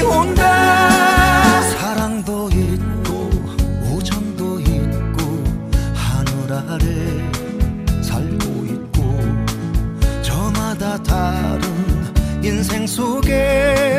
날이 온다. 사랑도 있고 우정도 있고 하늘 아래 살고 있고 저마다 다른 인생 속에